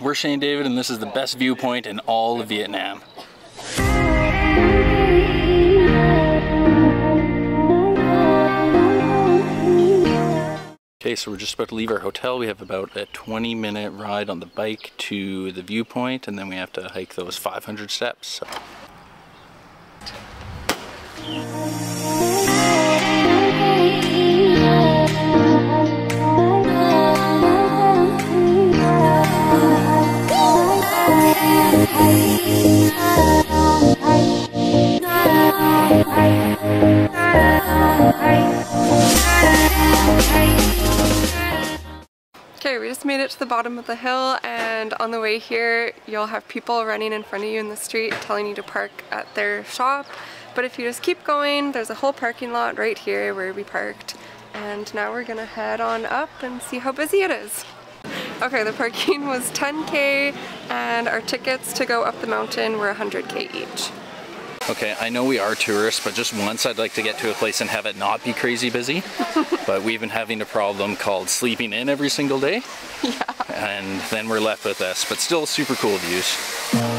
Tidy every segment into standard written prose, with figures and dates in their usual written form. We're Shae and David, and this is the best viewpoint in all of Vietnam. Okay, so we're just about to leave our hotel. We have about a 20-minute ride on the bike to the viewpoint, and then we have to hike those 500 steps. Okay, we just made it to the bottom of the hill, and on the way here you'll have people running in front of you in the street telling you to park at their shop, but if you just keep going, there's a whole parking lot right here where we parked, and now we're gonna head on up and see how busy it is. Okay, the parking was 10K, and our tickets to go up the mountain were 100K each. Okay, I know we are tourists, but just once I'd like to get to a place and have it not be crazy busy. But we've been having a problem called sleeping in every single day. Yeah. And then we're left with this, but still super cool views.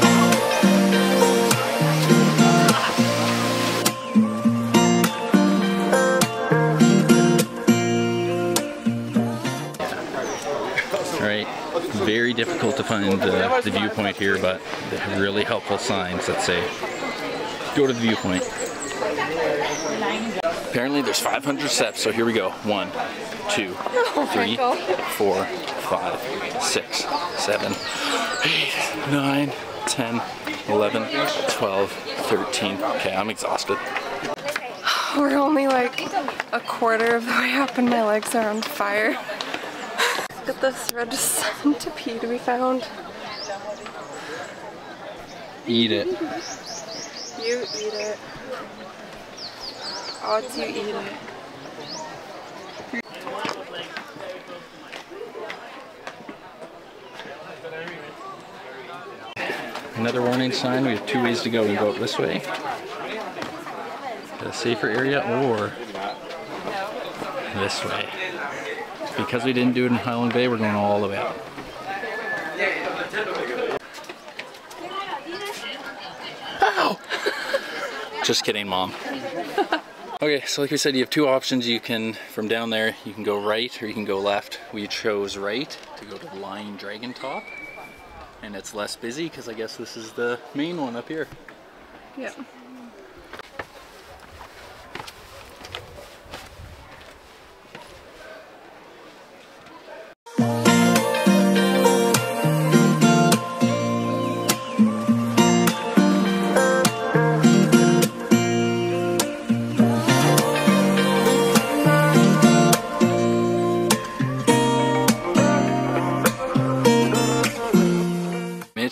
Very difficult to find the viewpoint here, but they have really helpful signs that say, go to the viewpoint. Apparently there's 500 steps, so here we go. 1, 2, 3, 4, 5, 6, 7, 8, 9, 10, 11, 12, 13. Okay, I'm exhausted. We're only like a quarter of the way up and my legs are on fire. Look at this red centipede we found. Eat it. You eat it. Odds you eat it. Another warning sign. We have two ways to go. We go up this way, the safer area, or this way. Because we didn't do it in Highland Bay, we're going all the way up. Ow! Just kidding, Mom. Okay, so like we said, you have two options. You can, from down there, you can go right or you can go left. We chose right to go to Lion Dragon Top. And it's less busy because I guess this is the main one up here. Yeah.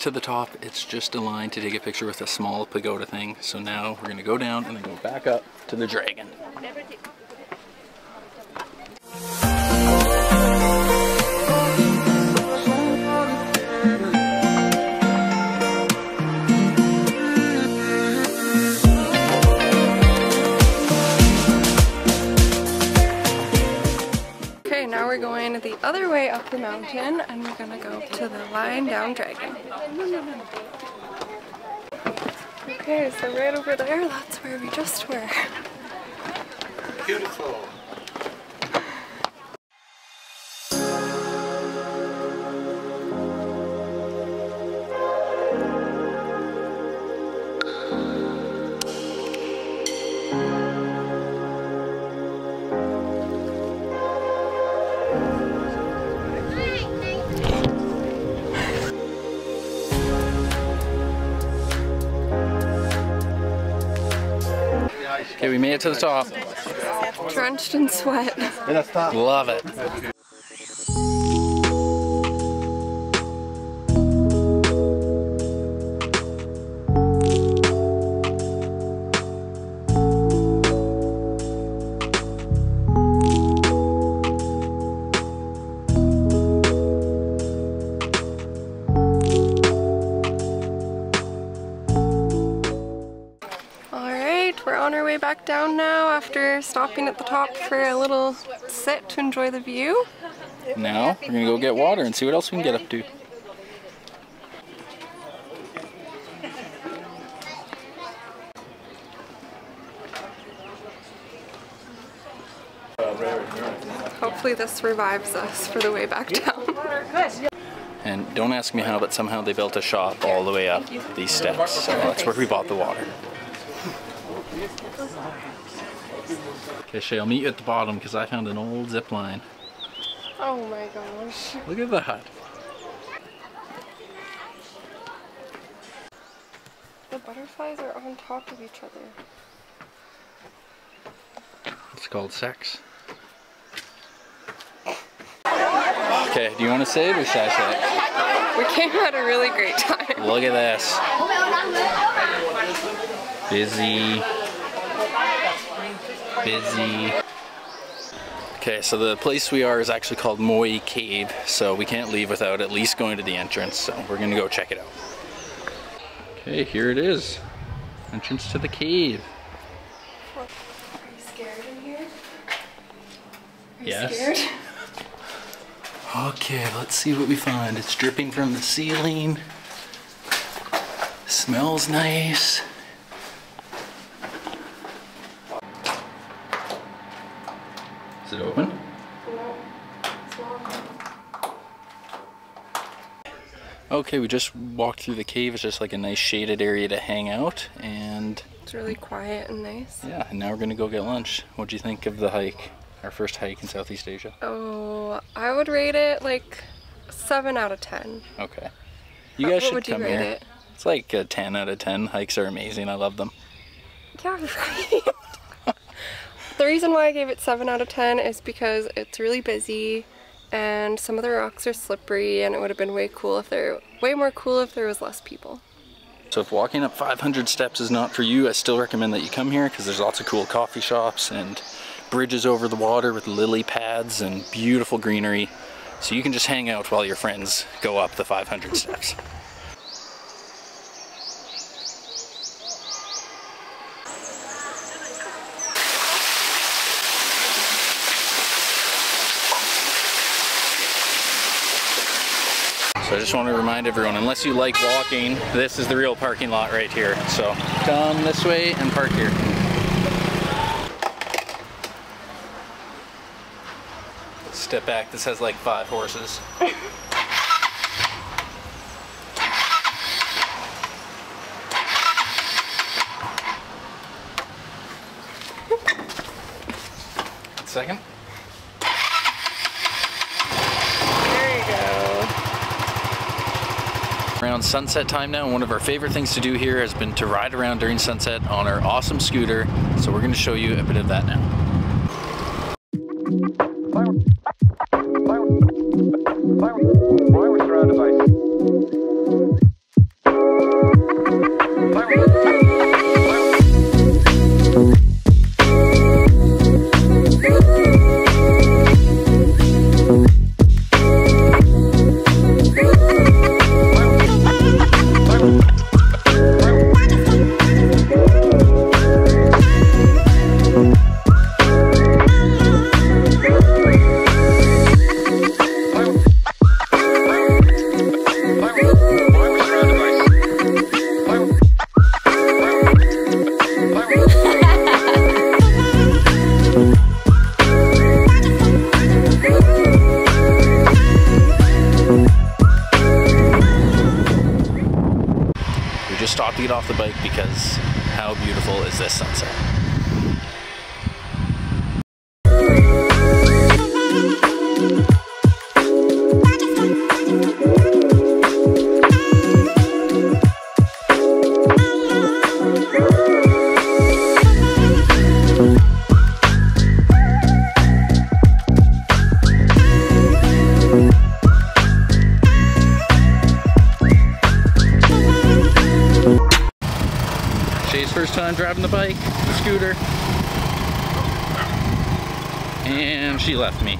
To the top, it's just a line to take a picture with a small pagoda thing. So now we're gonna go down and then go back up to the dragon. Now we're going the other way up the mountain, and we're gonna go to the Lying Down Dragon. Okay, so right over there, that's where we just were. Beautiful. Okay, we made it to the top. Drenched in sweat. Love it. Back down now after stopping at the top for a little sit to enjoy the view. Now we're gonna go get water and see what else we can get up to. hopefully this revives us for the way back down. And don't ask me how, but somehow they built a shop all the way up these steps. So that's where we bought the water. Okay, Shae, I'll meet you at the bottom because I found an old zip line. Oh my gosh. Look at that. The butterflies are on top of each other. It's called sex. Okay, do you want to say it or should I say it? We came at a really great time. Look at this. Busy. Busy. Okay, so the place we are is actually called Moi Cave, so we can't leave without at least going to the entrance, so we're gonna go check it out. Okay, here it is. Entrance to the cave. Are you scared in here? Are you scared? Okay, let's see what we find. It's dripping from the ceiling. Smells nice. Is it open? No, it's not. Okay, we just walked through the cave. It's just like a nice shaded area to hang out, and it's really quiet and nice. Yeah, and now we're gonna go get lunch. What'd you think of the hike? Our first hike in Southeast Asia? Oh, I would rate it like 7 out of 10. Okay. You guys should come here. It? It's like a 10 out of 10. Hikes are amazing. I love them. Yeah, right. The reason why I gave it 7 out of 10 is because it's really busy and some of the rocks are slippery, and it would have been way more cool if there was less people. So if walking up 500 steps is not for you, I still recommend that you come here because there's lots of cool coffee shops and bridges over the water with lily pads and beautiful greenery. So you can just hang out while your friends go up the 500 steps. So I just want to remind everyone, unless you like walking, this is the real parking lot right here. So come this way and park here. Step back, this has like 5 horses. Second. Around sunset time now, and one of our favorite things to do here has been to ride around during sunset on our awesome scooter, so we're going to show you a bit of that now. Off the bike because how beautiful is this sunset? First time driving the bike, the scooter, and she left me.